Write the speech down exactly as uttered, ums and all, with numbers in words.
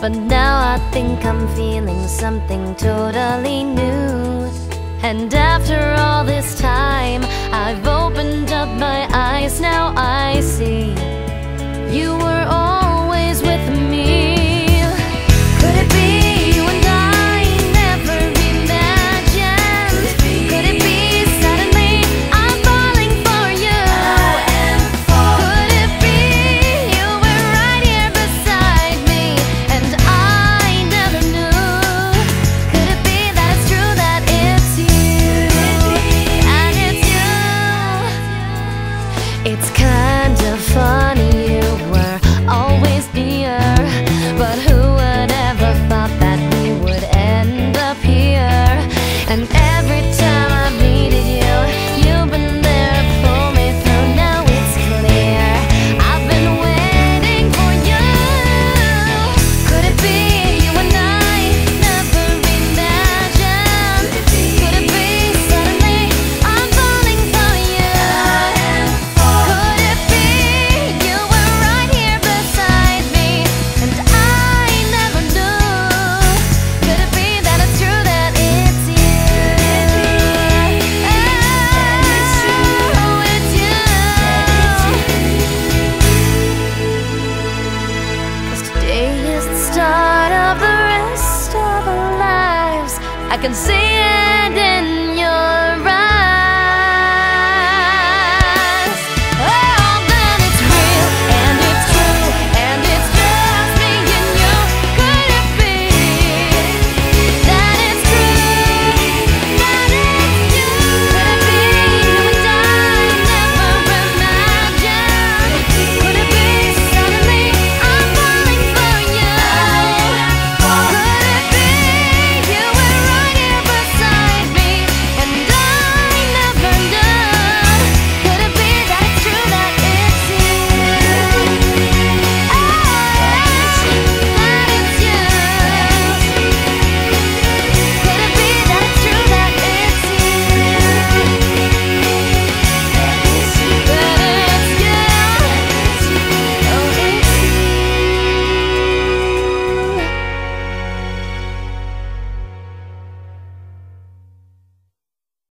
But now I think I'm feeling something totally new. And after all this time, I've opened up my eyes. Now I see you were always with me. I can see it.